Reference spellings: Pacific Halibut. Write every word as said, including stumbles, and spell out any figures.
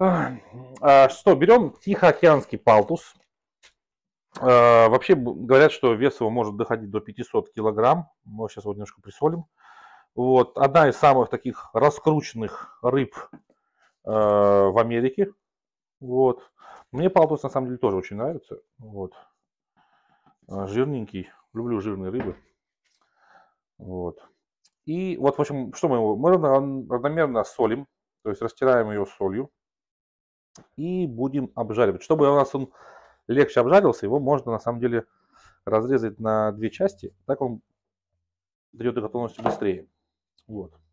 Что, берем тихоокеанский палтус. Вообще говорят, что вес его может доходить до пятисот килограмм. Мы сейчас его немножко присолим. Вот. Одна из самых таких раскрученных рыб в Америке. Вот. Мне палтус на самом деле тоже очень нравится. Вот. Жирненький. Люблю жирные рыбы. Вот. И вот, в общем, что мы его? Мы равномерно солим, то есть растираем ее солью. И будем обжаривать. Чтобы у нас он легче обжарился, его можно на самом деле разрезать на две части. Так он дойдет до готовности быстрее. Вот.